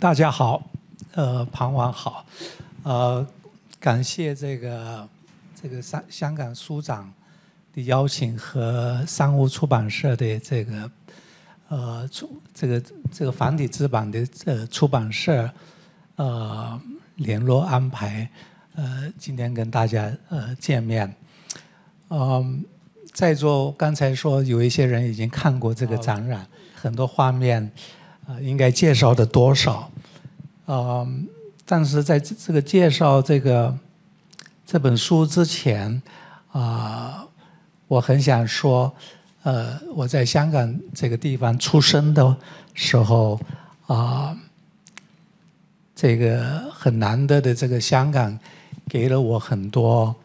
大家好，庞王好，感谢这个香港书展的邀请和商务出版社的这个繁体字版的出版社联络安排，今天跟大家见面。在座刚才说有一些人已经看过这个展览，很多画面。 应该介绍的多少？但是在这个介绍这本书之前，我很想说，我在香港这个地方出生的时候，这个很难得的这个香港给了我很多，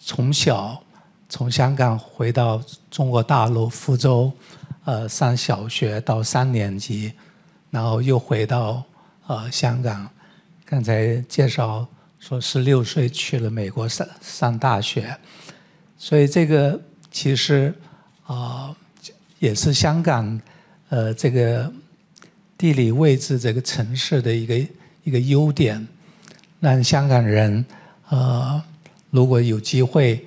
从小从香港回到中国大陆福州。 上小学到3年级，然后又回到香港。刚才介绍说16岁去了美国上大学，所以这个其实也是香港这个地理位置这个城市的一个优点，让香港人如果有机会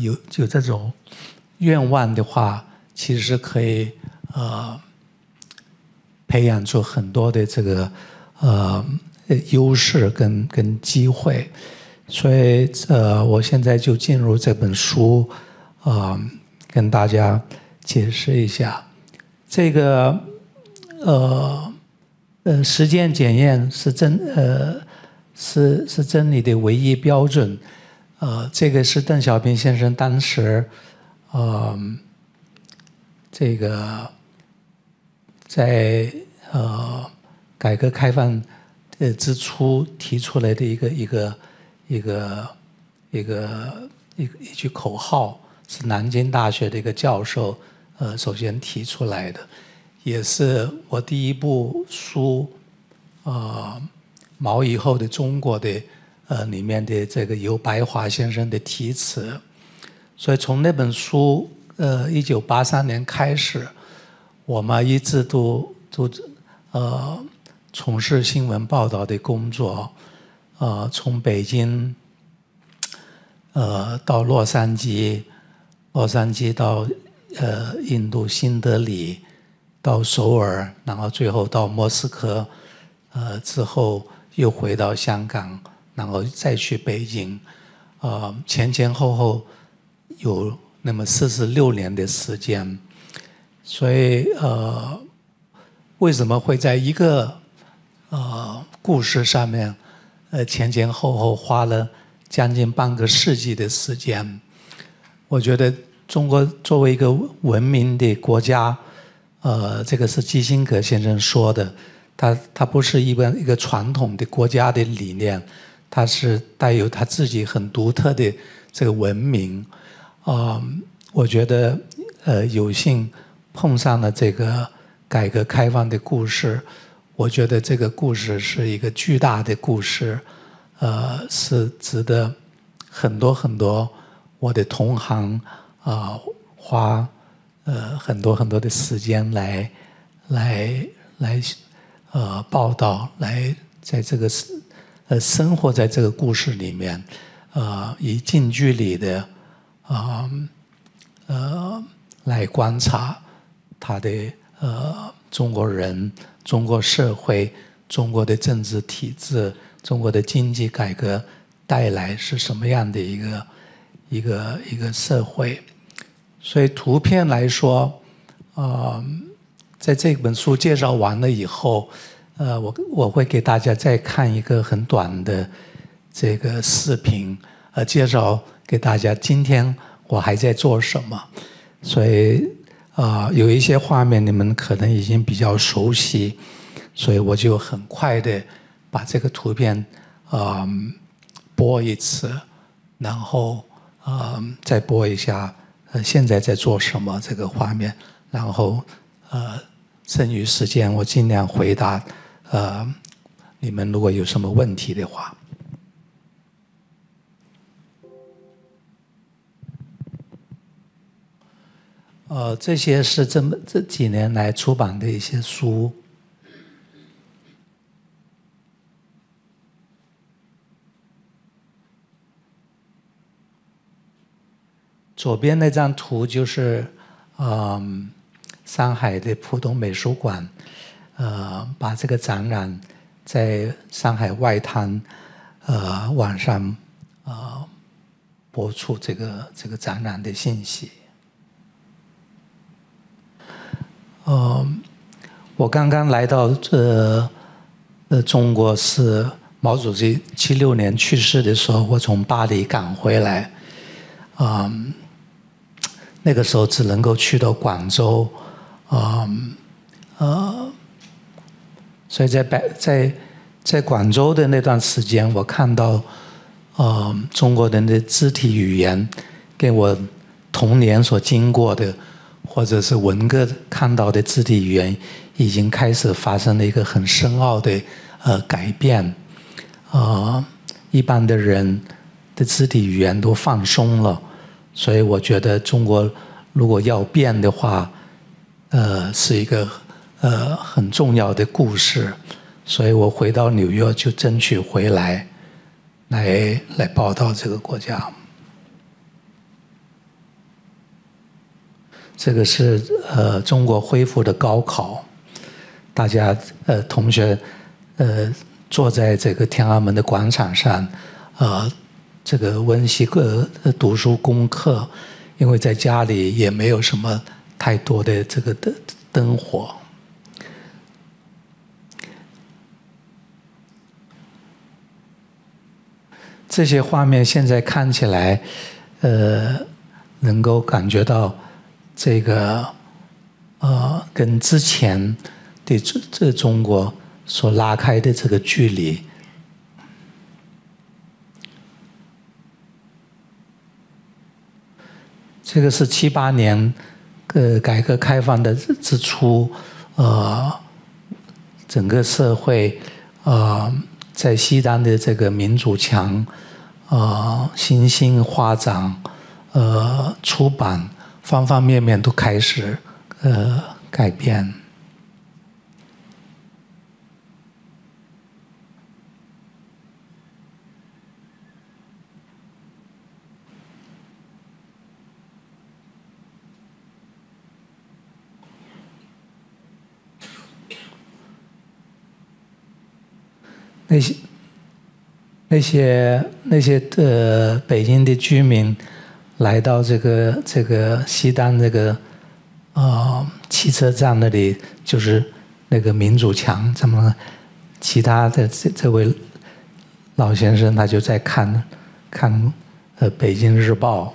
有这种愿望的话。 其实可以培养出很多的这个优势跟机会，所以我现在就进入这本书跟大家解释一下这个实践检验是是真理的唯一标准，这个是邓小平先生当时这个在改革开放之初提出来的一句口号，是南京大学的一个教授首先提出来的，也是我第一部书毛以后的中国的里面的这个由白华先生的题词，所以从那本书。 1983年开始，我们一直都从事新闻报道的工作，从北京到洛杉矶，洛杉矶到印度新德里，到首尔，然后最后到莫斯科，之后又回到香港，然后再去北京，前后有。 那么46年的时间，所以为什么会在一个故事上面，前后花了将近半个世纪的时间？我觉得中国作为一个文明的国家，这个是基辛格先生说的，他不是一个传统的国家的理念，它是带有他自己很独特的这个文明。 我觉得有幸碰上了这个改革开放的故事，我觉得这个故事是一个巨大的故事，是值得很多我的同行花很多的时间来报道，来在这个生活在这个故事里面，以近距离的。 来观察他的中国人、中国社会、中国的政治体制、中国的经济改革带来是什么样的一个社会。所以图片来说，在这本书介绍完了以后，我会给大家再看一个很短的这个视频，介绍。 给大家，今天我还在做什么？所以有一些画面你们可能已经比较熟悉，所以我就很快的把这个图片播一次，然后再播一下现在在做什么这个画面，然后剩余时间我尽量回答你们如果有什么问题的话。 这些是这几年来出版的一些书，左边那张图就是上海的浦东美术馆，把这个展览在上海外滩晚上播出这个展览的信息。我刚刚来到中国是毛主席76年去世的时候，我从巴黎赶回来，那个时候只能够去到广州，所以在广州的那段时间，我看到中国人的肢体语言跟我童年所经过的，或者是文革看到的肢体语言，已经开始发生了一个很深奥的改变。一般的人的肢体语言都放松了，所以我觉得中国如果要变的话，是一个很重要的故事。所以我回到纽约就争取回来，来报道这个国家。这个是中国恢复的高考，大家同学坐在这个天安门的广场上，这个温习读书功课，因为在家里也没有什么太多的这个灯火。这些画面现在看起来，能够感觉到这个跟之前的这中国所拉开的这个距离。这个是78年改革开放的之初，整个社会在西单的这个民主墙，新兴画展，出版，方方面面都开始改变。那些北京的居民来到这个西单这个汽车站那里，就是那个民主墙，怎么其他的这位老先生他就在看北京日报。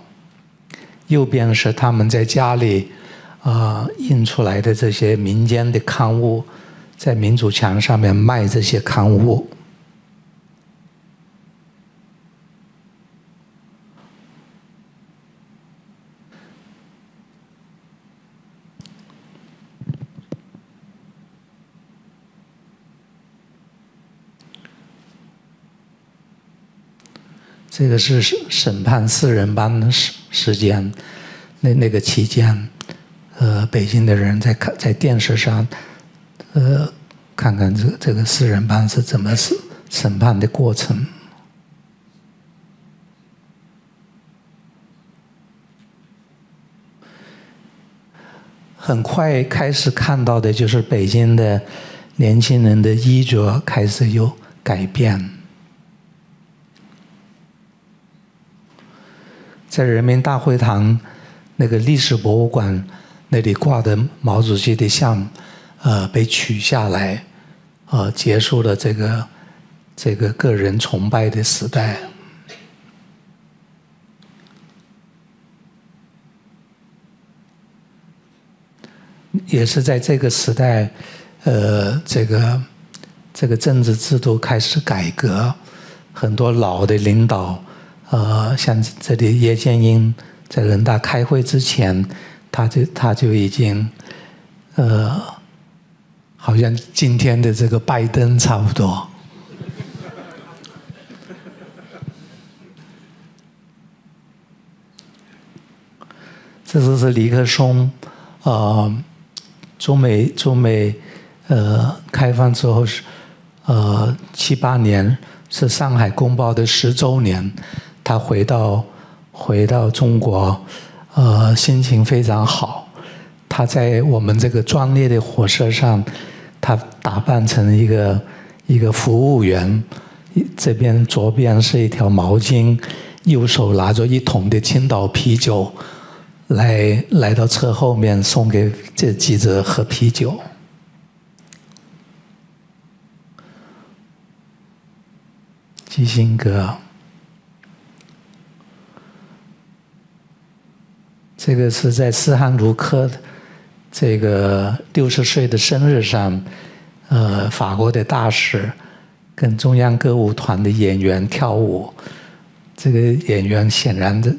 右边是他们在家里印出来的这些民间的刊物，在民主墙上面卖这些刊物。这个是审判4人帮的时间，那个期间，北京的人在电视上，看看这个4人帮是怎么审判的过程。很快开始看到的就是北京的年轻人的衣着开始有改变。在人民大会堂那个历史博物馆那里挂的毛主席的像，被取下来，结束了这个个人崇拜的时代。也是在这个时代，这个政治制度开始改革，很多老的领导。像这里叶剑英在人大开会之前，他就已经，好像今天的这个拜登差不多。这就是尼克松，中美开放之后是78年是上海公报的10周年。他回到中国，心情非常好。他在我们这个专列的火车上，他打扮成一个服务员，这边左边是一条毛巾，右手拿着一桶的青岛啤酒，来到车后面送给这记者喝啤酒。 基辛格，这个是在斯汉卢克这个60岁的生日上，法国的大使跟中央歌舞团的演员跳舞。这个演员显然的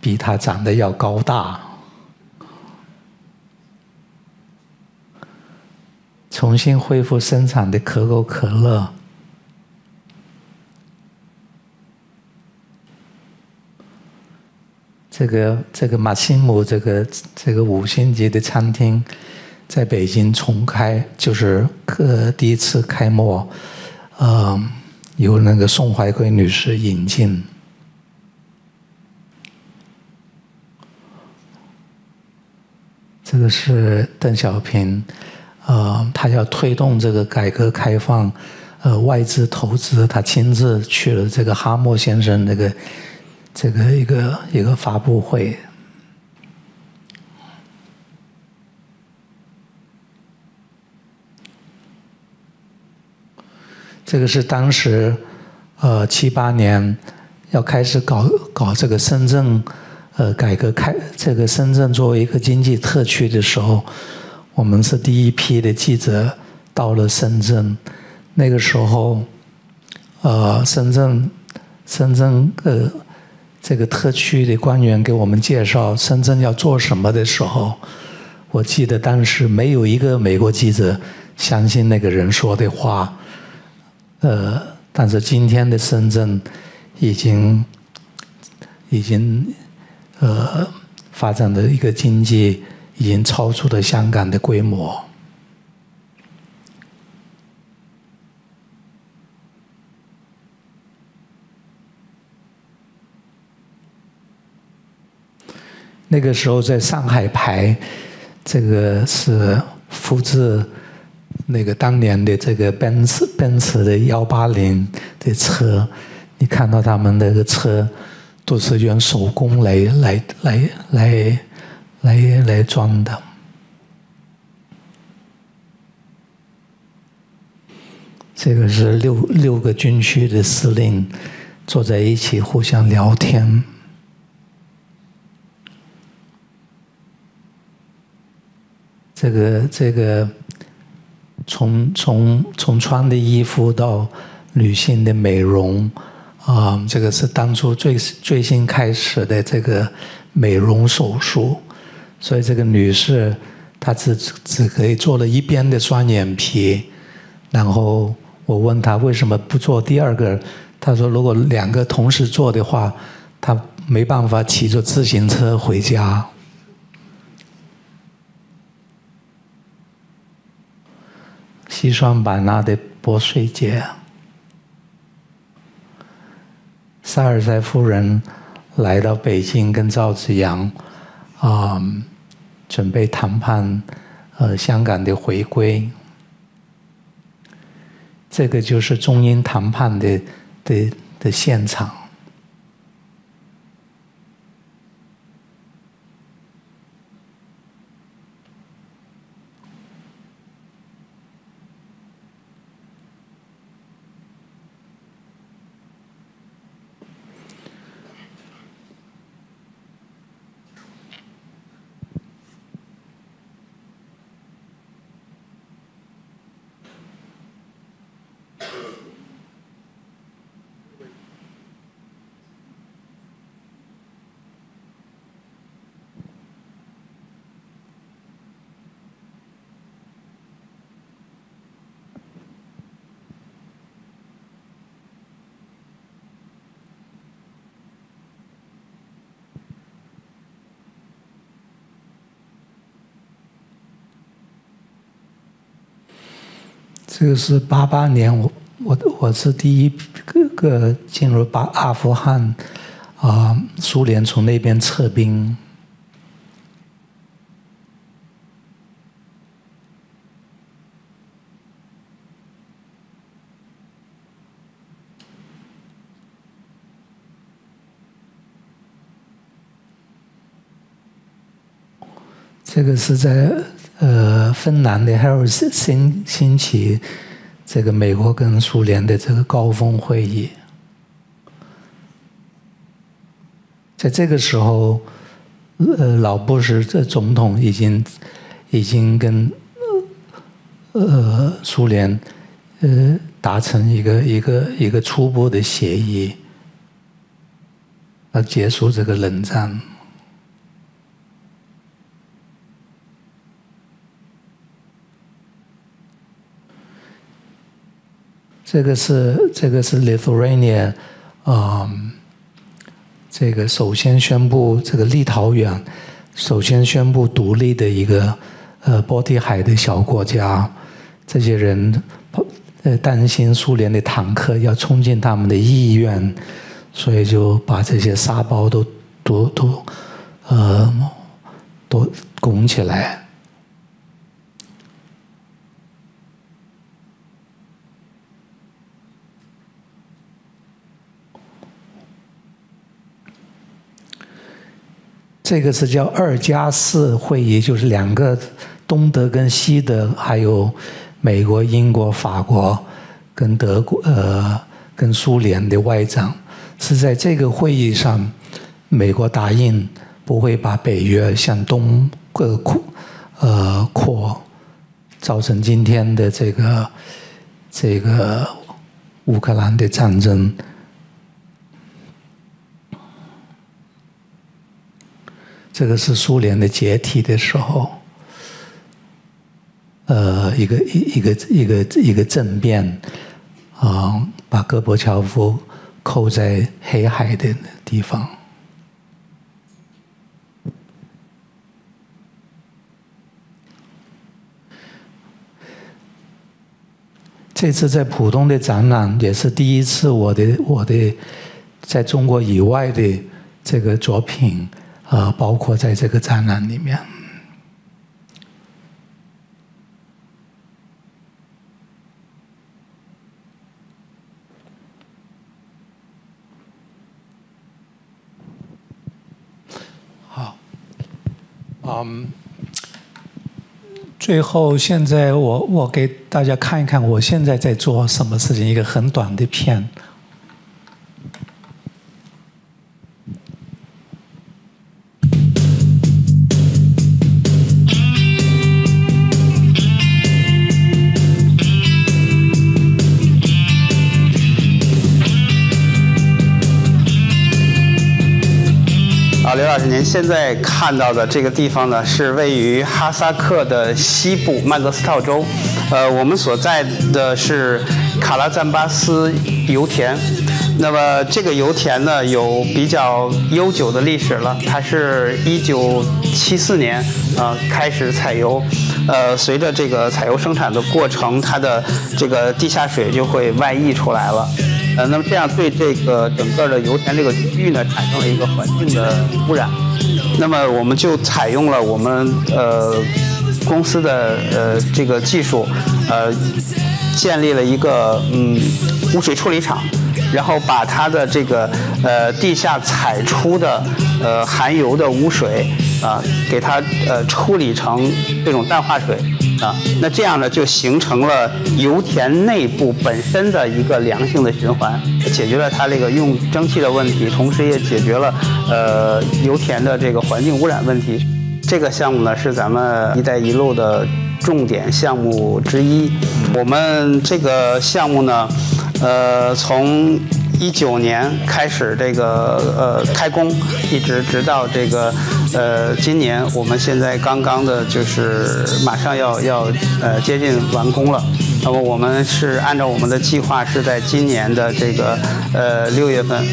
比他长得要高大。重新恢复生产的可口可乐。 这个马西姆这个5星级的餐厅，在北京重开，就是第一次开幕，由那个宋怀贵女士引进。这个是邓小平，他要推动这个改革开放，外资投资，他亲自去了这个哈默先生那个。 一个发布会，这个是当时78年要开始搞这个深圳改革开这个深圳作为一个经济特区的时候，我们是第一批的记者到了深圳，那个时候深圳这个特区的官员给我们介绍深圳要做什么的时候，我记得当时没有一个美国记者相信那个人说的话。但是今天的深圳已经发展的一个经济已经超出了香港的规模。 那个时候在上海牌，这个是复制那个当年的这个奔驰的180的车，你看到他们那个车都是用手工来装的。这个是六个军区的司令坐在一起互相聊天。 这个，从穿的衣服到女性的美容，这个是当初最新开始的这个美容手术，所以这个女士她只可以做了一边的双眼皮，然后我问她为什么不做第二个，她说如果2个同时做的话，她没办法骑着自行车回家。 西双版纳的泼水节，萨尔塞夫人来到北京跟赵紫阳，准备谈判香港的回归。这个就是中英谈判的现场。这个是88年，我是第一个进入阿富汗，苏联从那边撤兵。这个是在芬兰的 Helsinki 兴起这个美国跟苏联的这个高峰会议。在这个时候，老布什这总统已经跟苏联达成一个初步的协议，要结束这个冷战。这个是 Lithuania 这个首先宣布独立的一个波提海的小国家，这些人担心苏联的坦克要冲进他们的意愿，所以就把这些沙包都拱起来。这个是叫2+4会议，就是两个东德跟西德，还有美国、英国、法国跟德国跟苏联的外长，是在这个会议上，美国答应不会把北约向东扩，造成今天的这个乌克兰的战争。这个是苏联的解体的时候，一个政变，把戈伯乔夫扣在黑海的地方。这次在浦东的展览也是第一次，我的在中国以外的这个作品。包括在这个展览里面，好，最后现在我给大家看一看我现在在做什么事情，一个很短的片。您现在看到的这个地方呢，是位于哈萨克的西部曼德斯套州。我们所在的是卡拉赞巴斯油田。那么这个油田呢，有比较悠久的历史了，它是1974年开始采油。随着这个采油生产的过程，它的这个地下水就会外溢出来了。那么这样对这个整个的油田这个区域呢，产生了一个环境的污染。那么我们就采用了我们公司的这个技术，建立了一个污水处理厂，然后把它的这个地下采出的含油的污水给它处理成这种淡化水。那这样呢，就形成了油田内部本身的一个良性的循环，解决了它这个用蒸汽的问题，同时也解决了油田的这个环境污染问题。这个项目呢，是咱们"一带一路"的重点项目之一。我们这个项目呢，从19年开始这个开工，一直到这个今年，我们现在刚刚的就是马上要接近完工了。那么我们是按照我们的计划，是在今年的这个6月份，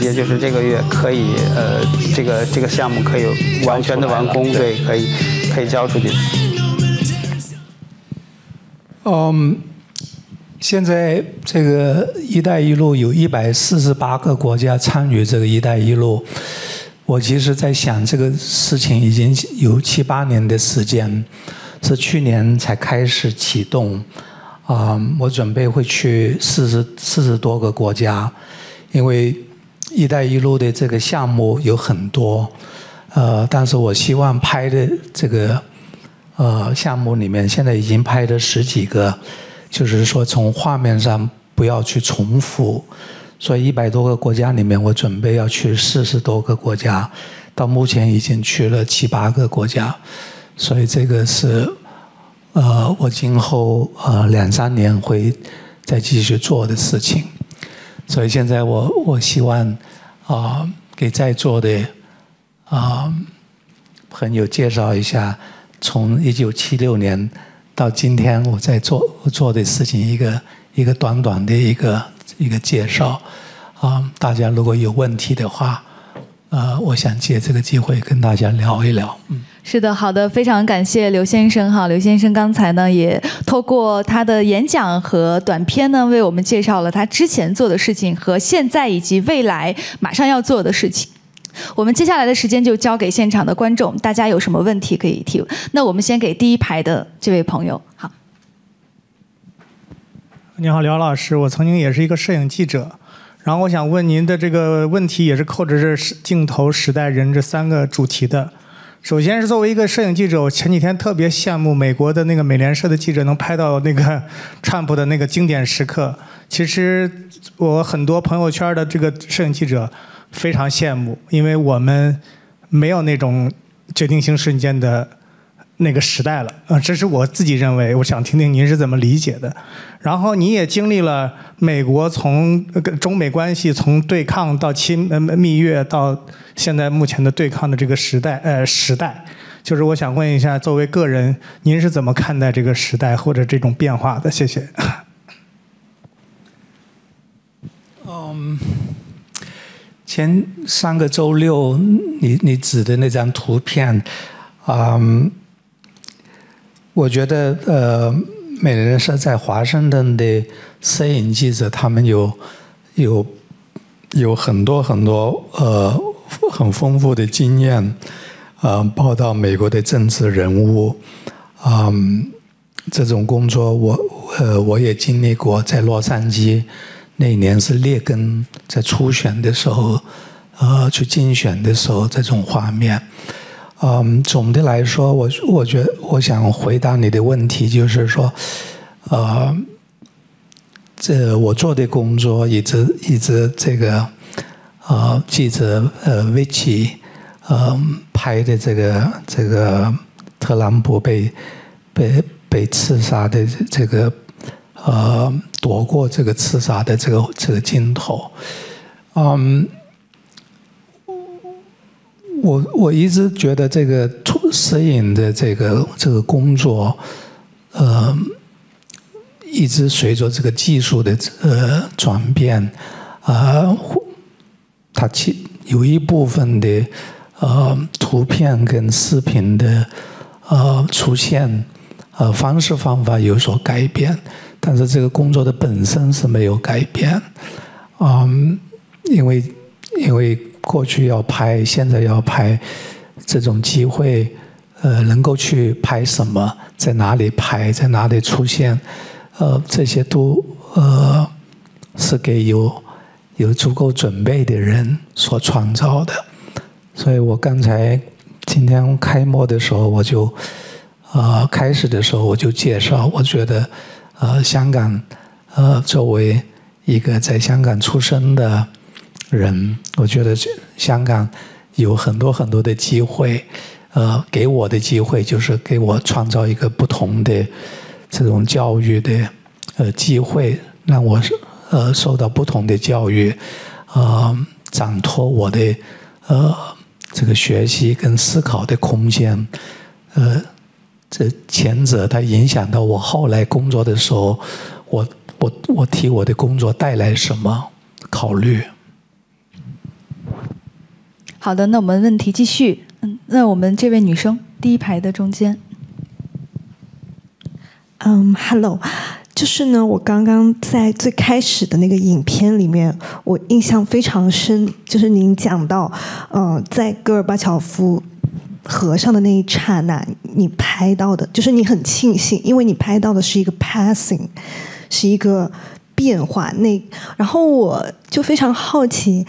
也就是这个月可以这个项目可以完全的完工，对，可以交出去。现在这个“一带一路”有148个国家参与这个“一带一路”。我其实在想这个事情已经有7、8年的时间，是去年才开始启动。我准备会去40多个国家，因为“一带一路”的这个项目有很多，但是我希望拍的这个项目里面，现在已经拍了10几个，就是说从画面上不要去重复。所以100多个国家里面，我准备要去40多个国家，到目前已经去了7、8个国家。所以这个是我今后2、3年会再继续做的事情。所以现在我希望给在座的朋友介绍一下，从1976年到今天我在做的事情，一个短的一个介绍。大家如果有问题的话，我想借这个机会跟大家聊一聊。是的，好的，非常感谢刘先生哈。刘先生刚才呢，也透过他的演讲和短片呢，为我们介绍了他之前做的事情和现在以及未来马上要做的事情。我们接下来的时间就交给现场的观众，大家有什么问题可以提问。那我们先给第一排的这位朋友，好。你好，刘老师，我曾经也是一个摄影记者。然后我想问您的这个问题也是扣着这镜头、时代、人这3个主题的。首先是作为一个摄影记者，我前几天特别羡慕美国的那个美联社的记者能拍到那个川普的那个经典时刻。其实我很多朋友圈的这个摄影记者非常羡慕，因为我们没有那种决定性瞬间的那个时代了。这是我自己认为，我想听听您是怎么理解的。然后你也经历了美国从中美关系从对抗到蜜月到现在目前的对抗的这个时代，就是我想问一下，作为个人，您是怎么看待这个时代或者这种变化的？谢谢。前3个周六你指的那张图片，我觉得美联社在华盛顿的摄影记者，他们有很多很丰富的经验，报道美国的政治人物，这种工作我也经历过，在洛杉矶那一年是列根在初选的时候，去竞选的时候这种画面。总的来说，我想回答你的问题，就是说，这我做的工作一直这个记者Vicky拍的这个特朗普被刺杀的这个躲过这个刺杀的这个镜头，我一直觉得这个摄影的这个工作，一直随着这个技术的转变，它有一部分的图片跟视频的出现方式方法有所改变，但是这个工作的本身是没有改变，因为过去要拍，现在要拍，这种机会，能够去拍什么，在哪里拍，在哪里出现，这些都是给有足够准备的人所创造的。所以我刚才今天开幕的时候，我就开始的时候我就介绍，我觉得香港作为一个在香港出生的人，我觉得香港有很多的机会，给我的机会就是给我创造一个不同的这种教育的机会，让我受到不同的教育，展拓我的这个学习跟思考的空间。这前者它影响到我后来工作的时候，我替我的工作带来什么考虑。好的，那我们问题继续。那我们这位女生，第一排的中间。Hello， 就是呢，我刚刚在最开始的那个影片里面，我印象非常深，就是您讲到，在戈尔巴乔夫河上的那一刹那，你拍到的，就是你很庆幸，因为你拍到的是一个 passing， 是一个变化。然后我就非常好奇，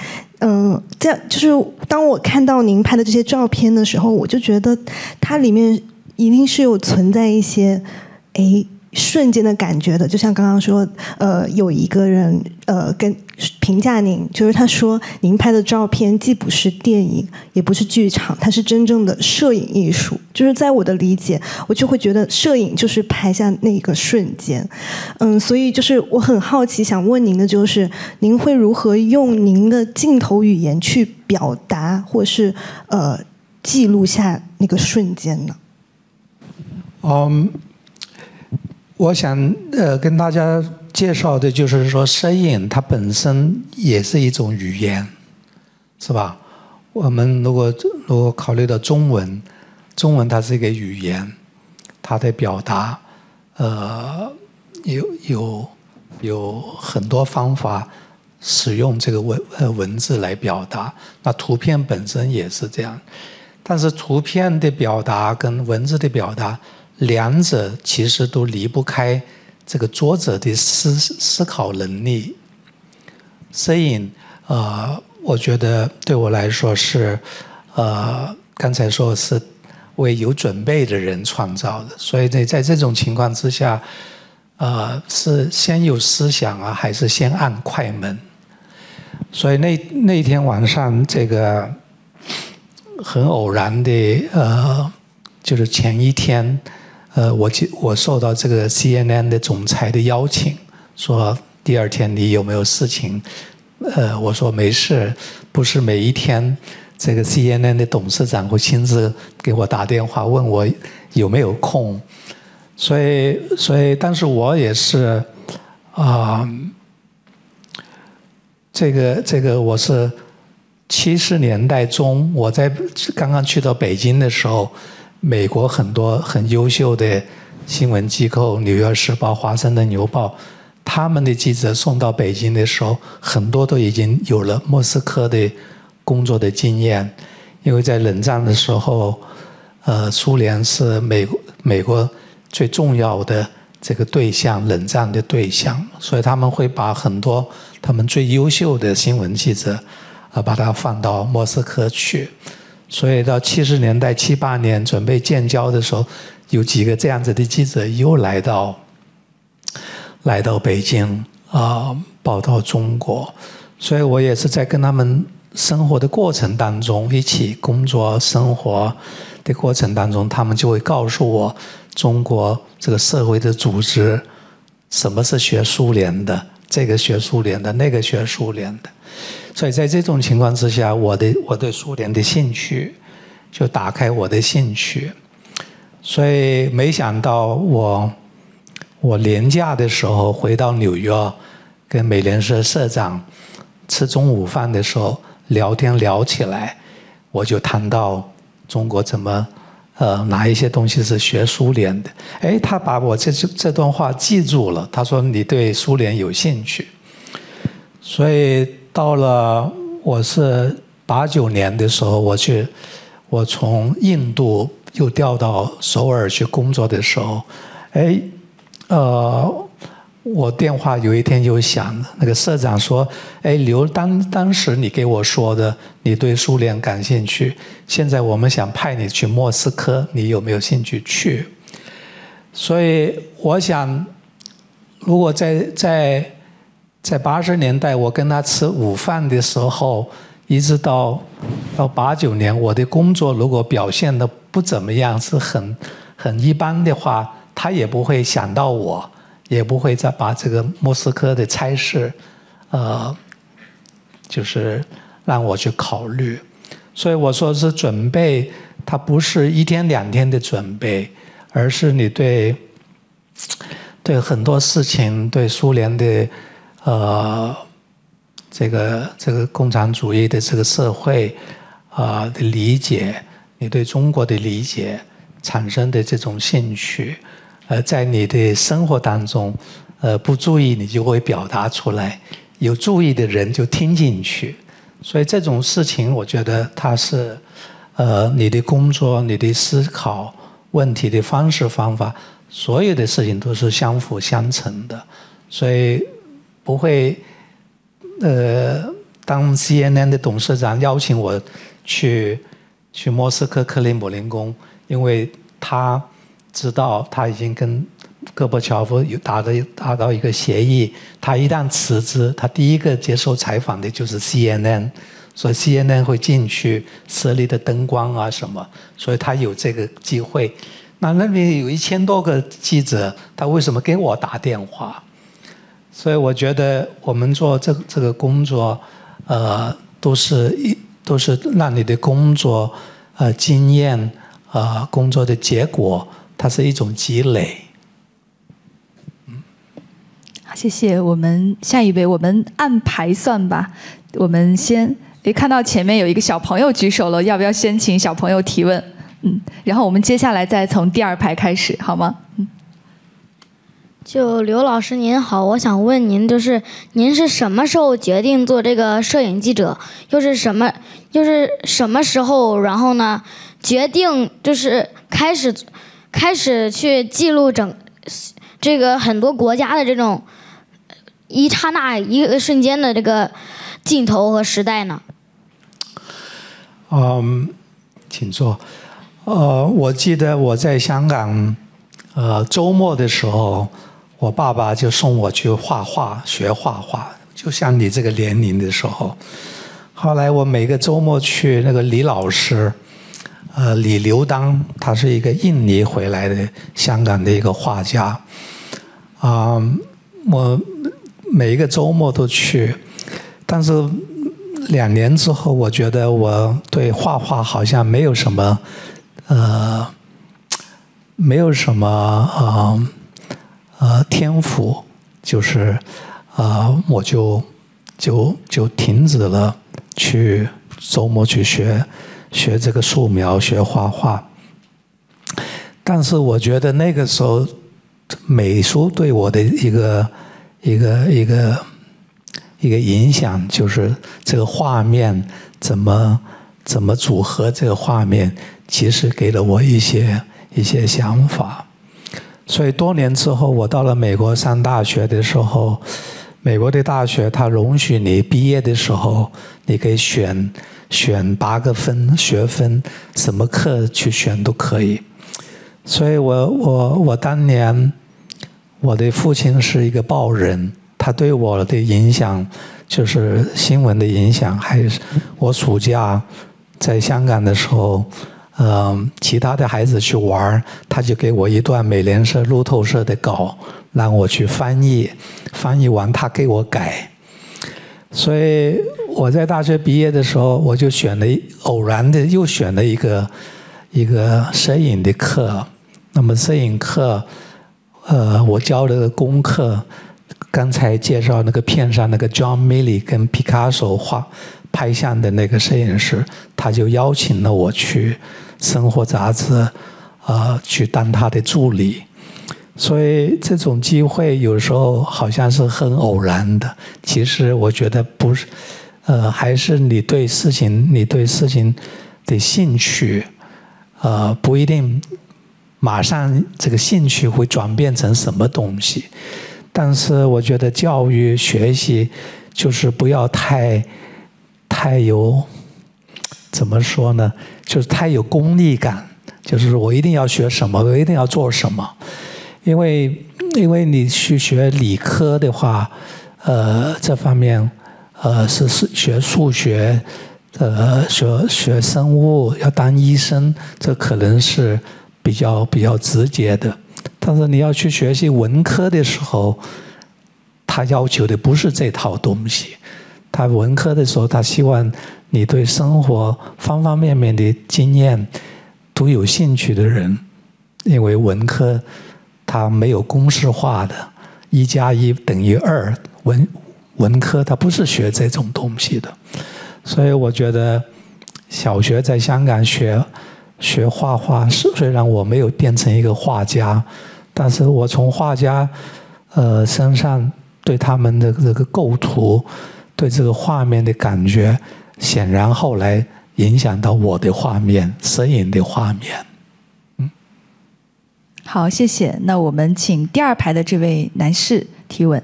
就是当我看到您拍的这些照片的时候，我就觉得它里面一定是有存在一些瞬间的感觉的。就像刚刚说，有一个人跟评价您，就是他说您拍的照片既不是电影，也不是剧场，它是真正的摄影艺术。就是在我的理解，我就会觉得摄影就是拍下那个瞬间。所以就是我很好奇，想问您的就是，您会如何用您的镜头语言去表达，或是记录下那个瞬间呢？我想跟大家介绍的就是说，摄影它本身也是一种语言，是吧？我们如果考虑到中文，中文它是一个语言，它的表达有很多方法使用这个文字来表达。那图片本身也是这样，但是图片的表达跟文字的表达，两者其实都离不开这个作者的思考能力。摄影，我觉得对我来说是，刚才说是为有准备的人创造的，所以在这种情况之下，是先有思想啊，还是先按快门？所以那天晚上，这个很偶然的，就是前一天。我受到这个 CNN 的总裁的邀请，说第二天你有没有事情？我说没事，不是每一天这个 CNN 的董事长会亲自给我打电话问我有没有空，所以但是我也是这个我是70年代中，我在刚刚去到北京的时候。美国很多很优秀的新闻机构，《纽约时报》、《华盛顿邮报》，他们的记者送到北京的时候，很多都已经有了莫斯科的工作的经验。因为在冷战的时候，苏联是美国最重要的这个对象，冷战的对象，所以他们会把很多他们最优秀的新闻记者，把它放到莫斯科去。所以到70年代78年准备建交的时候，有几个这样子的记者又来到北京报道中国。所以我也是在跟他们生活的过程当中，一起工作生活的过程当中，他们就会告诉我中国这个社会的组织，什么是学苏联的，这个学苏联的，那个学苏联的。所以在这种情况之下，我对苏联的兴趣就打开我的兴趣。所以没想到我年假的时候回到纽约，跟美联社社长吃中午饭的时候聊起来，我就谈到中国怎么哪一些东西是学苏联的。他把我这段话记住了，他说你对苏联有兴趣。所以到了我是89年的时候，我从印度又调到首尔去工作的时候，我电话有一天又响了，那个社长说：“刘，当时你给我说的，你对苏联感兴趣，现在我们想派你去莫斯科，你有没有兴趣去？”所以我想，如果在80年代，我跟他吃午饭的时候，一直到89年，我的工作如果表现得不怎么样，是很一般的话，他也不会想到我，也不会再把这个莫斯科的差事，就是让我去考虑。所以我说是准备，它不是一天两天的准备，而是你对很多事情，对苏联的。这个共产主义的这个社会的理解，你对中国的理解产生的这种兴趣，在你的生活当中，不注意你就会表达出来，有注意的人就听进去。所以这种事情，我觉得它是你的工作、你的思考问题的方式方法，所有的事情都是相辅相成的。所以。不会，当 CNN 的董事长邀请我去莫斯科克里姆林宫，因为他知道他已经跟戈巴乔夫达到一个协议，他一旦辞职，他第一个接受采访的就是 CNN， 所以 CNN 会进去设立的灯光啊什么，所以他有这个机会。那边有1000多个记者，他为什么给我打电话？所以我觉得我们做这个工作，都是让你的工作经验工作的结果，它是一种积累。谢谢。我们下一位，我们按排算吧。我们先，看到前面有一个小朋友举手了，要不要先请小朋友提问？然后我们接下来再从第二排开始，好吗？就刘老师您好，我想问您，就是您是什么时候决定做这个摄影记者？又是什么时候？然后呢，决定就是开始去记录这个很多国家的这种一刹那一个瞬间的这个镜头和时代呢？请坐。我记得我在香港，周末的时候，我爸爸就送我去画画，学画画，就像你这个年龄的时候。后来我每个周末去那个李老师，李留当，他是一个印尼回来的香港的一个画家，我每一个周末都去，但是2年之后，我觉得我对画画好像没有什么天赋，就是我就停止了去周末去学这个素描，学画画。但是我觉得那个时候，美术对我的一个影响，就是这个画面怎么组合，这个画面其实给了我一些想法。所以多年之后，我到了美国上大学的时候，美国的大学它容许你毕业的时候，你可以选8个学分，什么课去选都可以。所以我当年，我的父亲是一个报人。他对我的影响就是新闻的影响，还有我暑假在香港的时候，其他的孩子去玩，他就给我一段美联社、路透社的稿，让我去翻译，翻译完他给我改。所以我在大学毕业的时候，我就偶然的又选了一个摄影的课。那么摄影课，我教了个功课。刚才介绍那个片上那个 John Milli 跟 Picasso 拍相的那个摄影师，他就邀请了我去生活杂志，去当他的助理。所以这种机会有时候好像是很偶然的，其实我觉得不是，还是你对事情的兴趣，不一定马上这个兴趣会转变成什么东西。但是我觉得教育学习就是不要太有，怎么说呢？就是太有功利感，就是我一定要学什么，我一定要做什么。因为你去学理科的话，这方面是学数学，学生物，要当医生，这可能是比较直接的。但是你要去学习文科的时候，他要求的不是这套东西。他文科的时候，他希望你对生活方方面面的经验都有兴趣的人，因为文科它没有公式化的1+1=2，文科它不是学这种东西的。所以我觉得小学在香港学画画，虽然我没有变成一个画家，但是我从画家身上对他们的这个构图，对这个画面的感觉，显然后来影响到我的画面，摄影的画面。好，谢谢。那我们请第二排的这位男士提问。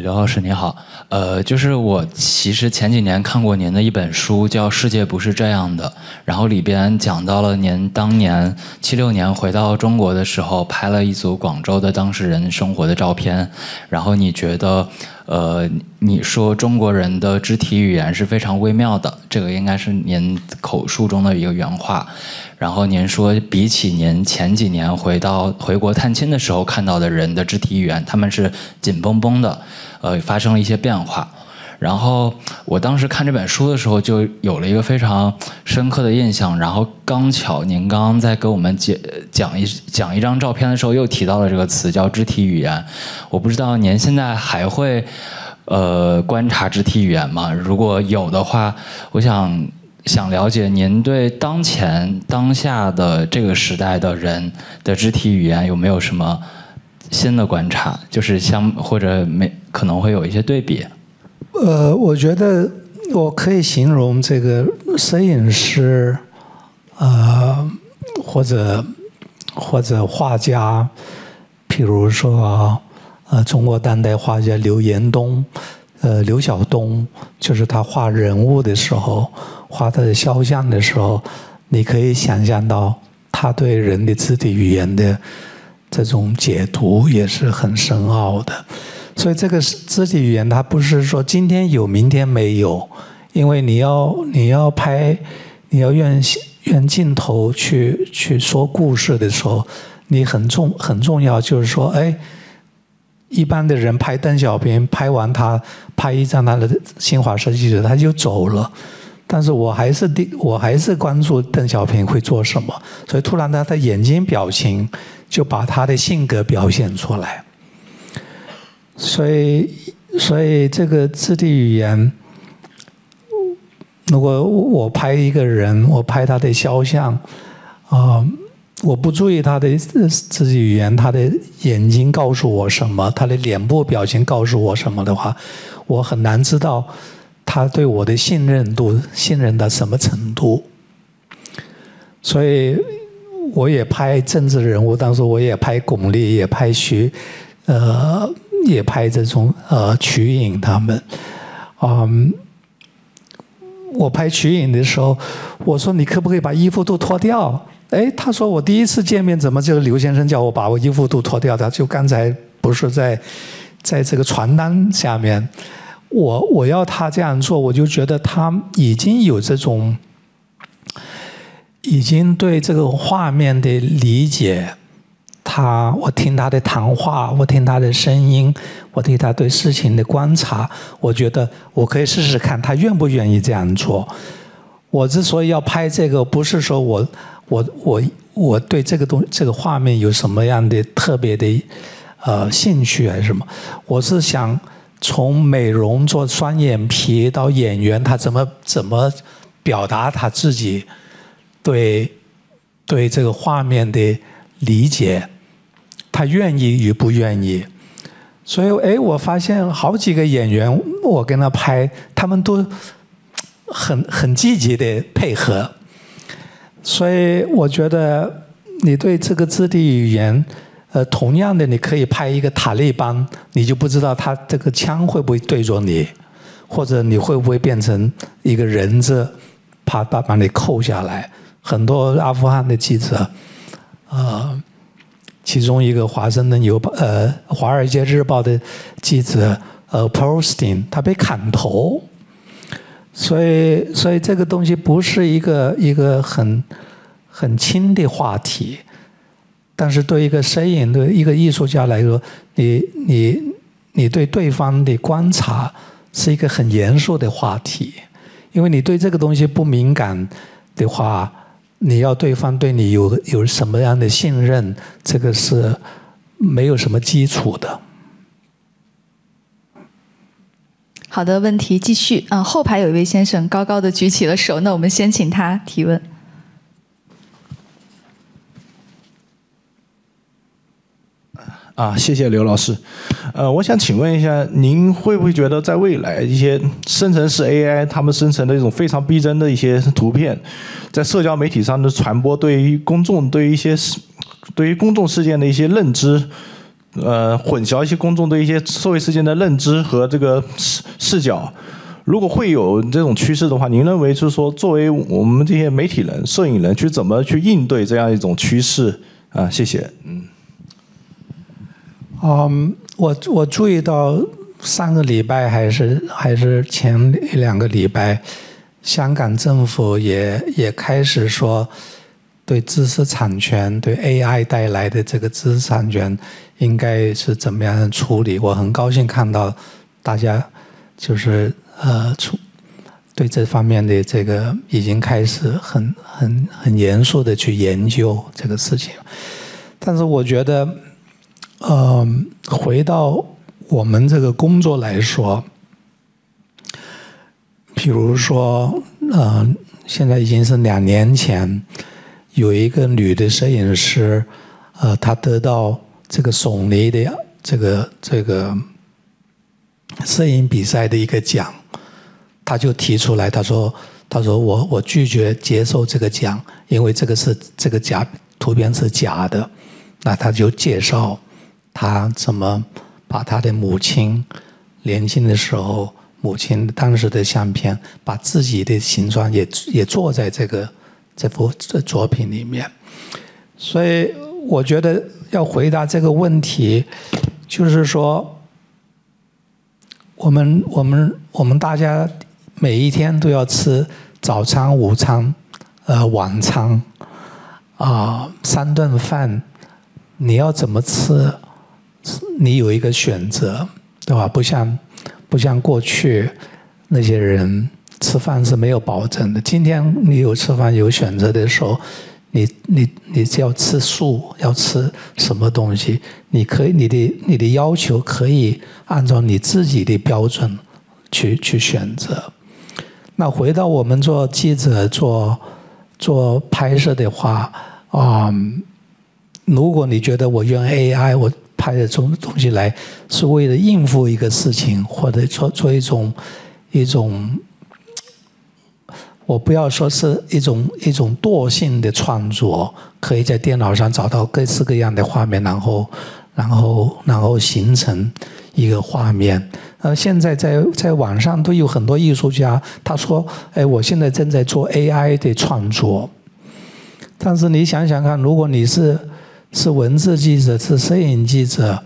刘老师您好，就是我其实前几年看过您的一本书，叫《世界不是这样的》，然后里边讲到了您当年76年回到中国的时候，拍了一组广州的当事人生活的照片，然后你觉得，你说中国人的肢体语言是非常微妙的，这个应该是您口述中的一个原话。然后您说，比起您前几年回国探亲的时候看到的人的肢体语言，他们是紧绷绷的，发生了一些变化。然后我当时看这本书的时候，就有了一个非常深刻的印象。然后刚巧您刚刚在给我们讲一张照片的时候，又提到了这个词叫肢体语言。我不知道您现在还会观察肢体语言吗？如果有的话，我想了解您对当下的这个时代的人的肢体语言有没有什么新的观察？就是或者可能会有一些对比。我觉得我可以形容这个摄影师，或者画家，比如说中国当代画家刘晓东，就是他画人物的时候，画他的肖像的时候，你可以想象到他对人的肢体语言的这种解读也是很深奥的。所以这个肢体语言，它不是说今天有明天没有，因为你要拍，你要用镜头去说故事的时候，你很重要，就是说，哎，一般的人拍邓小平，拍完他拍一张他的新华社记者，他就走了。但是我还是关注邓小平会做什么，所以突然他的眼睛表情就把他的性格表现出来。所以这个肢体语言，如果我拍一个人，我拍他的肖像，我不注意他的肢体语言，他的眼睛告诉我什么，他的脸部表情告诉我什么的话，我很难知道他对我的信任到什么程度。所以我也拍政治人物，当时我也拍巩俐，也拍也拍这种瞿颖他们，我拍瞿颖的时候，我说你可不可以把衣服都脱掉？哎，他说我第一次见面怎么就刘先生叫我把我衣服都脱掉的？就刚才不是在这个传单下面，我要他这样做，我就觉得他已经有这种，已经对这个画面的理解。我听他的谈话，我听他的声音，我对他对事情的观察，我觉得我可以试试看他愿不愿意这样做。我之所以要拍这个，不是说我对这个画面有什么样的特别的兴趣还是什么，我是想从美容做双眼皮到演员他怎么表达他自己对这个画面的理解。他愿意与不愿意，所以我发现好几个演员，我跟他拍，他们都很积极的配合。所以我觉得你对这个肢体语言，同样的，你可以拍一个塔利班，你就不知道他这个枪会不会对着你，或者你会不会变成一个人质，怕把你扣下来。很多阿富汗的记者，其中一个华尔街日报的记者Postin， 他被砍头。所以这个东西不是一个很轻的话题，但是对一个摄影的一个艺术家来说，你对对方的观察是一个很严肃的话题，因为你对这个东西不敏感的话，你要对方对你有什么样的信任，这个是没有什么基础的。好的，问题继续。后排有一位先生高高的举起了手，那我们先请他提问。谢谢刘老师。我想请问一下，您会不会觉得在未来一些生成式 AI 他们生成的一种非常逼真的一些图片，在社交媒体上的传播，对于公众事件的一些认知混淆一些公众对一些社会事件的认知和这个视角。如果会有这种趋势的话，您认为就是说，作为我们这些媒体人、摄影人，去怎么去应对这样一种趋势啊？谢谢。我注意到上个礼拜还是前两个礼拜，香港政府也开始说，对知识产权、对 AI 带来的这个知识产权应该是怎么样处理。我很高兴看到大家就是。对这方面的这个已经开始很严肃的去研究这个事情，但是我觉得，回到我们这个工作来说，比如说，现在已经是2年前，有一个女的摄影师，她得到这个索尼的这个。摄影比赛的一个奖，他就提出来，他说我拒绝接受这个奖，因为这个假图片是假的。那他就介绍他怎么把他的母亲年轻的时候，母亲当时的相片，把自己的形状也做在这幅作品里面。所以我觉得要回答这个问题，就是说。我们大家每一天都要吃早餐、午餐、晚餐啊，3顿饭，你要怎么吃？你有一个选择，对吧？不像过去那些人吃饭是没有保证的。今天你有吃饭有选择的时候，你要吃素，要吃什么东西？你可以你的要求可以按照你自己的标准去选择。那回到我们做记者做拍摄的话，如果你觉得我用 AI 我拍的东西来是为了应付一个事情，或者做一种。我不要说是一种惰性的创作，可以在电脑上找到各式各样的画面，然后形成一个画面。现在在网上都有很多艺术家，他说：“哎，我现在正在做 AI 的创作。”但是你想想看，如果你是文字记者，是摄影记者，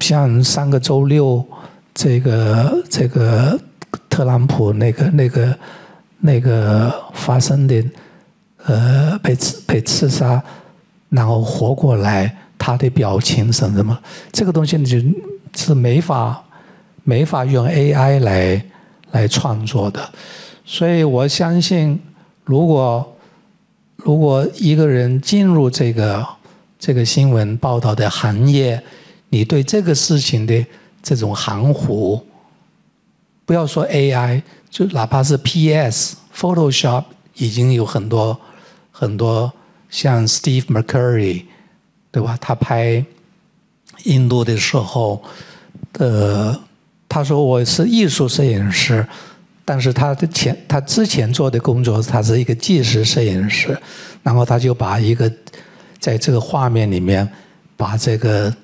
像3个周6，这个。特朗普那个发生的，被刺杀，然后活过来，他的表情什么，这个东西你是没法用 AI 来创作的。所以我相信，如果一个人进入这个新闻报道的行业，你对这个事情的这种含糊。不要说 AI， 就哪怕是 PS、Photoshop， 已经有很多像 Steve McCurry， 对吧？他拍印度的时候，他说我是艺术摄影师，但是他之前做的工作，他是一个纪实摄影师，然后他就把一个在这个画面里面，把这个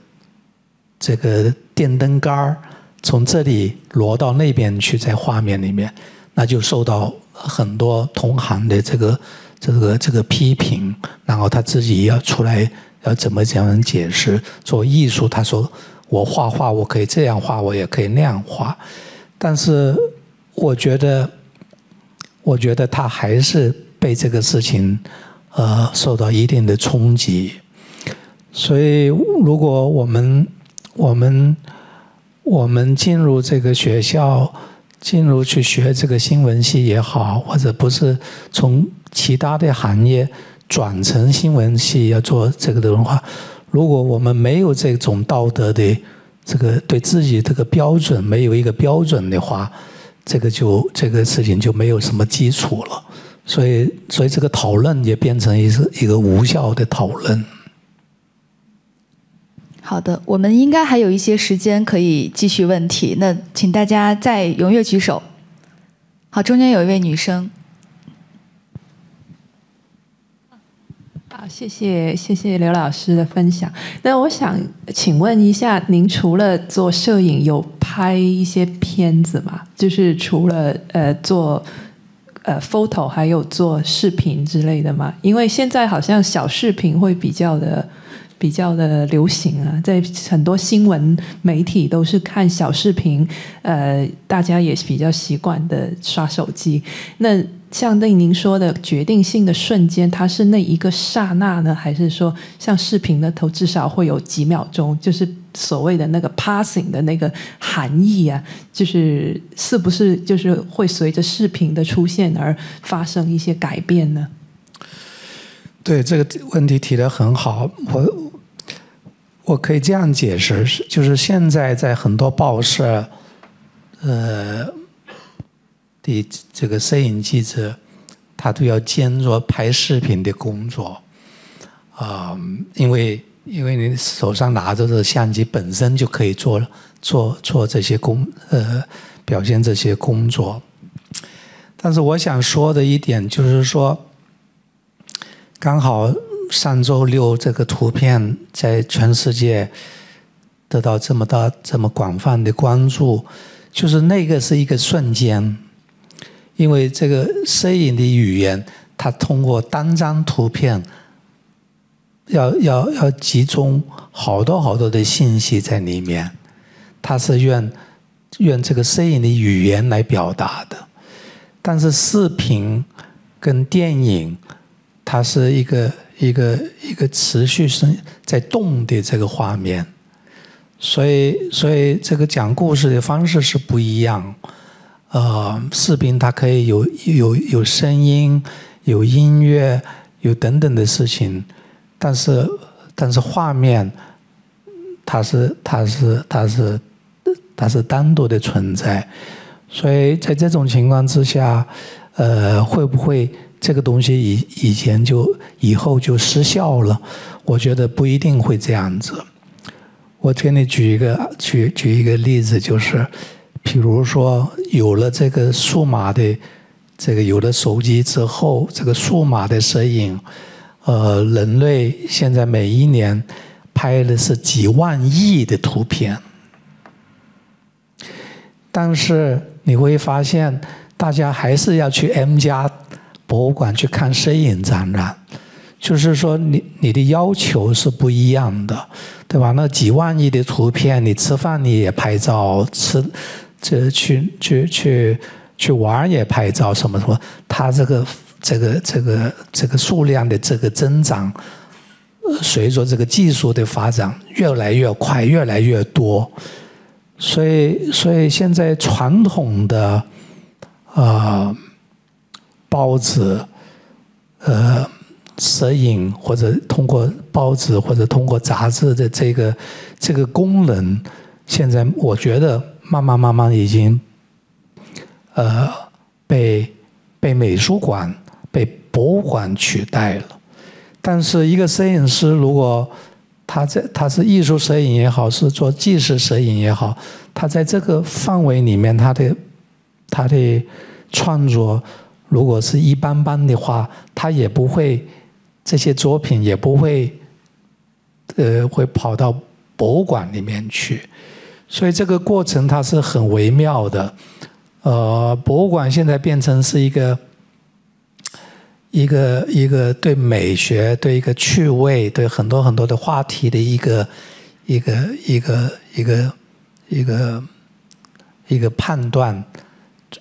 电灯杆从这里挪到那边去，在画面里面，那就受到很多同行的这个批评，然后他自己要出来要怎么解释做艺术。他说我画画，我可以这样画，我也可以那样画，但是我觉得他还是被这个事情受到一定的冲击。所以如果我们进入这个学校，进入去学这个新闻系也好，或者不是从其他的行业转成新闻系要做这个的话，如果我们没有这种道德的这个对自己这个标准，没有一个标准的话，这个事情就没有什么基础了。所以这个讨论也变成一个无效的讨论。好的，我们应该还有一些时间可以继续问题，那请大家再踊跃举手。好，中间有一位女生。好，谢谢刘老师的分享。那我想请问一下，您除了做摄影，有拍一些片子吗？就是除了做photo， 还有做视频之类的吗？因为现在好像小视频会比较的流行啊，在很多新闻媒体都是看小视频，大家也比较习惯的刷手机。那像对您说的决定性的瞬间，它是那一个刹那呢，还是说像视频的头至少会有几秒钟，就是所谓的那个 passing 的那个含义啊，就是是不是就是会随着视频的出现而发生一些改变呢？对，这个问题提得很好，我可以这样解释，就是现在在很多报社，的这个摄影记者，他都要兼着拍视频的工作，因为你手上拿着的相机本身就可以做这些表现这些工作。但是我想说的一点就是说，刚好上周六这个图片在全世界得到这么广泛的关注，就是那个是一个瞬间。因为这个摄影的语言，它通过单张图片要集中好多的信息在里面，它是用这个摄影的语言来表达的。但是视频跟电影，它是一个持续在动的这个画面，所以这个讲故事的方式是不一样。视频它可以有声音、有音乐、有等等的事情，但是画面它是单独的存在。所以在这种情况之下，会不会这个东西以后就失效了？我觉得不一定会这样子。我给你举一个例子，就是比如说，有了这个数码的，有了手机之后，这个数码的摄影，人类现在每一年拍的是几万亿的图片，但是你会发现，大家还是要去 M+ 博物馆去看摄影展览，就是说你的要求是不一样的，对吧？那几万亿的图片，你吃饭你也拍照，去玩也拍照，什么，它这个数量的增长，随着这个技术的发展越来越快，越来越多，所以现在传统的报纸摄影，或者通过报纸或者通过杂志的这个功能，现在我觉得慢慢已经被美术馆、被博物馆取代了。但是一个摄影师，如果他是艺术摄影也好，是做纪实摄影也好，他在这个范围里面，他的创作如果是一般般的话，他也不会，这些作品也不会会跑到博物馆里面去。所以这个过程它是很微妙的，博物馆现在变成是一个对美学、对一个趣味、对很多的话题的一个判断，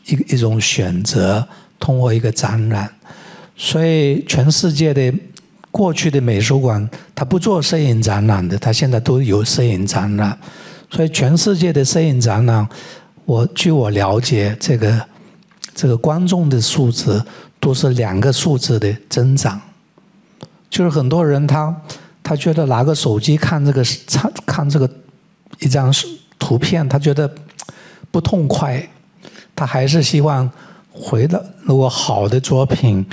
一种选择，通过一个展览。所以全世界的过去的美术馆，它不做摄影展览的，它现在都有摄影展览。所以全世界的摄影展览，据我了解，这个观众的数值都是2个数字的增长。就是很多人他觉得拿个手机看这个一张图片，他觉得不痛快，他还是希望回到，如果好的作品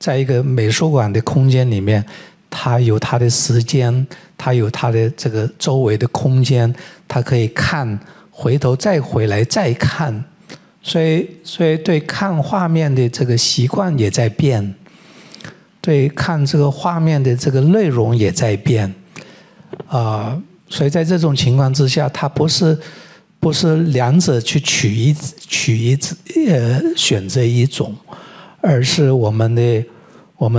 在一个美术馆的空间里面，他有他的时间，他有他的这个周围的空间，他可以看，回头再回来再看。所以对看画面的这个习惯也在变。对看这个画面的这个内容也在变，所以在这种情况之下，它不是两者去选择一种，而是我们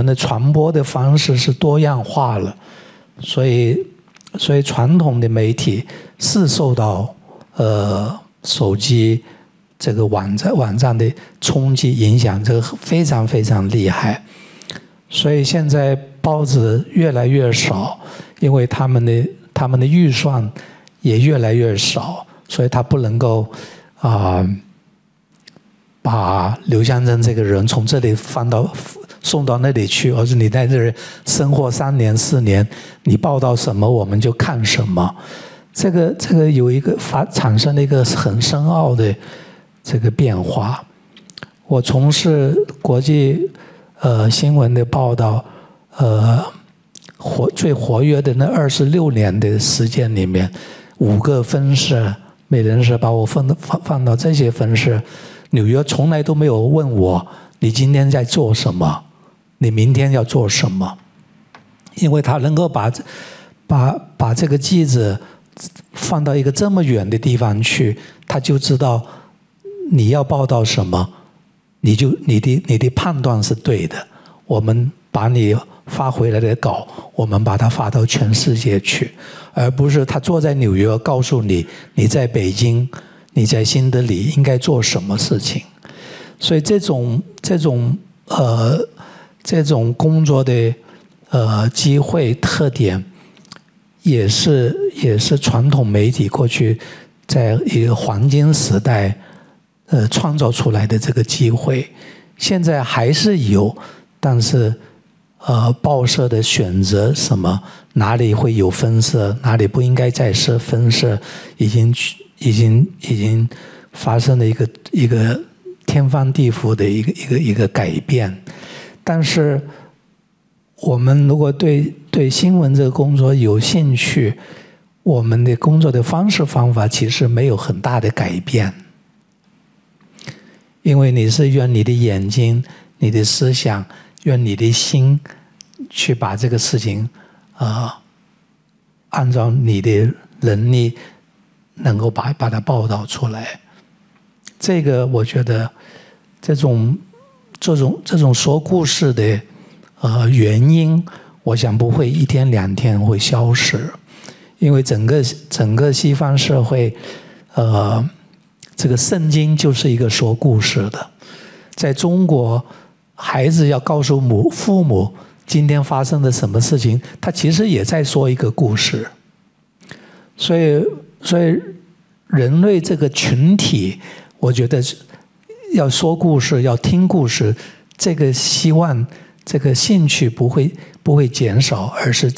的传播的方式是多样化了，所以传统的媒体是受到手机这个网站的冲击影响，这个非常非常厉害。所以现在报纸越来越少，因为他们的预算也越来越少，所以他不能够把刘湘珍这个人从这里送到那里去，而是你在这里生活3年4年，你报道什么我们就看什么。这个有一个产生了一个很深奥的这个变化。我从事国际新闻的报道，最活跃的那26年的时间里面，5个分社，美联社把我放到这些分社，纽约从来都没有问我你今天在做什么，你明天要做什么，因为他能够把这个记者放到一个这么远的地方去，他就知道你要报道什么，你的判断是对的。我们把你发回来的稿，我们把它发到全世界去，而不是他坐在纽约告诉你你在北京、你在新德里应该做什么事情。所以这种工作的机会特点，也是传统媒体过去在一个黄金时代创造出来的这个机会，现在还是有，但是报社的选择什么，哪里会有分社，哪里不应该再设分社，已经发生了一个天翻地覆的一个改变。但是我们如果对新闻这个工作有兴趣，我们的工作的方式方法其实没有很大的改变，因为你是用你的眼睛、你的思想、用你的心去把这个事情按照你的能力能够把它报道出来。这个我觉得这种说故事的原因，我想不会一天两天会消失，因为整个西方社会，这个圣经就是一个说故事的。在中国，孩子要告诉父母今天发生的什么事情，他其实也在说一个故事。所以人类这个群体，我觉得要说故事、要听故事，这个希望。这个兴趣不会减少，而是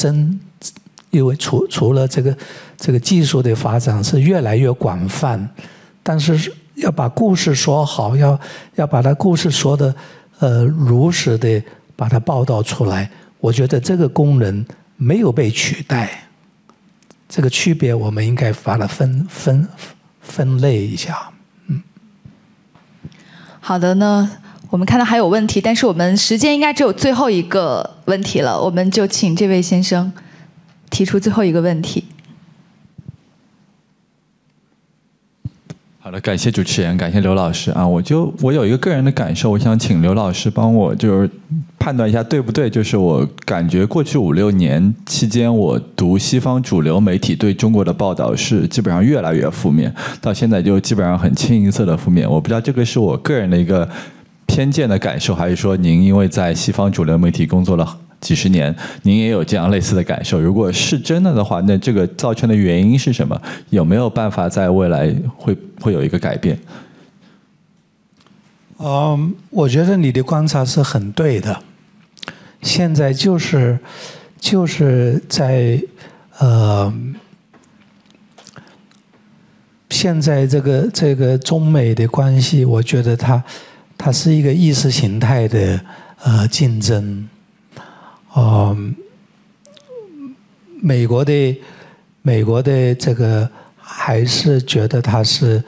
因为除了这个技术的发展是越来越广泛，但是要把故事说好，要把它故事说的如实的把它报道出来，我觉得这个功能没有被取代。这个区别我们应该把它分类一下。好的呢。我们看到还有问题，但是我们时间应该只有最后一个问题了，我们就请这位先生提出最后一个问题。好的，感谢主持人，感谢刘老师啊！我有一个个人的感受，我想请刘老师帮我就是判断一下对不对？就是我感觉过去5、6年期间，我读西方主流媒体对中国的报道是基本上越来越负面，到现在就基本上很清一色的负面。我不知道这个是我个人的一个偏见的感受，还是说您因为在西方主流媒体工作了几十年，您也有这样类似的感受？如果是真的的话，那这个造成的原因是什么？有没有办法在未来会有一个改变？我觉得你的观察是很对的。现在就是在现在这个中美的关系，我觉得它是一个意识形态的竞争。美国的这个还是觉得它是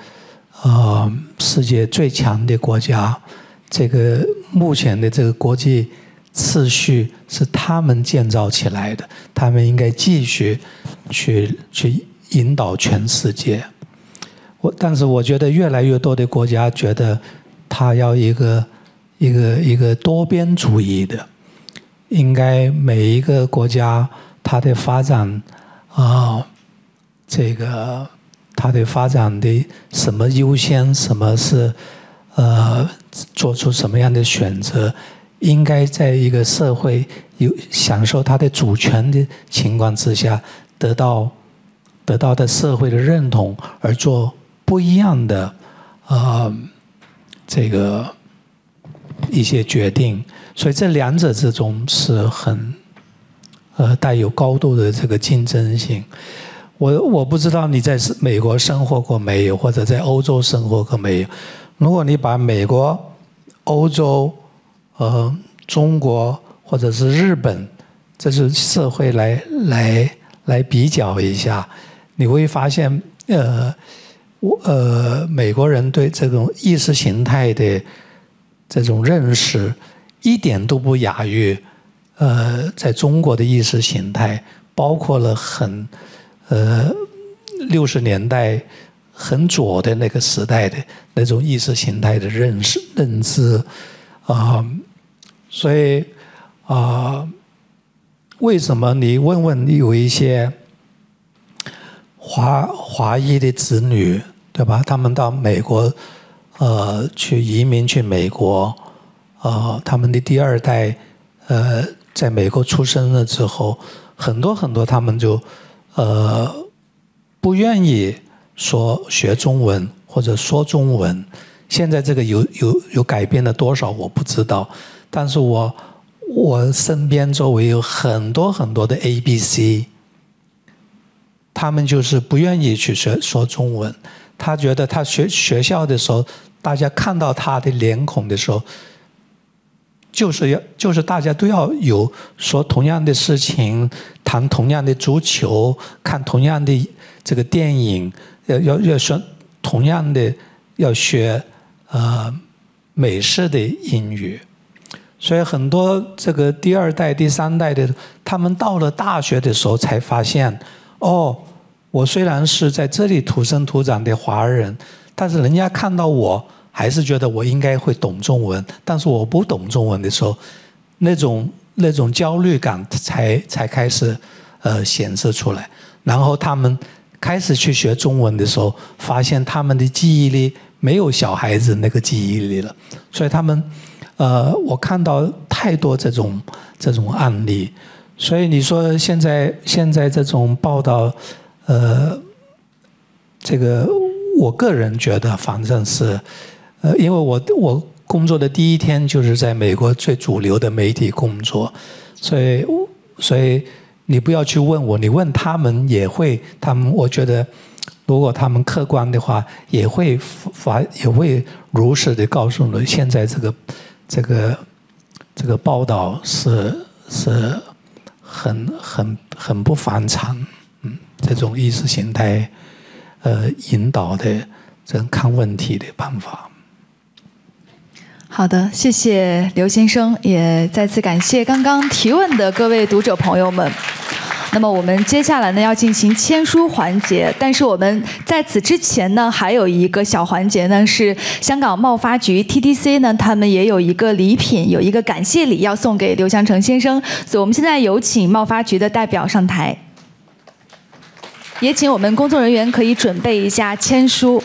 世界最强的国家，这个目前的这个国际次序是他们建造起来的，他们应该继续去引导全世界。但是我觉得越来越多的国家觉得他要一个多边主义的，应该每一个国家它的发展它的发展的什么优先，什么是做出什么样的选择，应该在一个社会有享受它的主权的情况之下，得到的社会的认同，而做不一样的一些决定。所以这两者之中是很带有高度的这个竞争性。我不知道你在美国生活过没有，或者在欧洲生活过没有。如果你把美国、欧洲、中国或者是日本这是社会来比较一下，你会发现，美国人对这种意识形态的这种认识一点都不亚于在中国的意识形态，包括了很60年代很左的那个时代的那种意识形态的认知所以为什么你问有一些华裔的子女，对吧？他们到美国去移民去美国，他们的第二代在美国出生了之后，很多他们就不愿意学中文或者说中文。现在这个有改变了多少我不知道，但是我身边周围有很多的 ABC， 他们就是不愿意去说中文。他觉得他学校的时候，大家看到他的脸孔的时候，就是大家都要有说同样的事情，谈同样的足球，看同样的这个电影，要说同样的，要学美式的英语。所以很多这个第二代、第三代的，他们到了大学的时候才发现，哦，我虽然是在这里土生土长的华人，但是人家看到我还是觉得我应该会懂中文，但是我不懂中文的时候，那种焦虑感才开始显示出来。然后他们开始去学中文的时候，发现他们的记忆力没有小孩子那个记忆力了。所以他们我看到太多这种案例。所以你说现在这种报道这个我个人觉得，反正是因为我工作的第一天就是在美国最主流的媒体工作，所以你不要去问我，你问他们也会，他们我觉得如果他们客观的话，也会如实的告诉你，现在这个报道是很不反常，这种意识形态引导的这种看问题的办法。好的，谢谢刘先生，也再次感谢刚刚提问的各位读者朋友们。那么我们接下来呢要进行签书环节，但是我们在此之前呢还有一个小环节呢，是香港贸发局 TDC 呢他们也有一个礼品，有一个感谢礼要送给刘湘成先生，所以我们现在有请贸发局的代表上台，也请我们工作人员可以准备一下签书。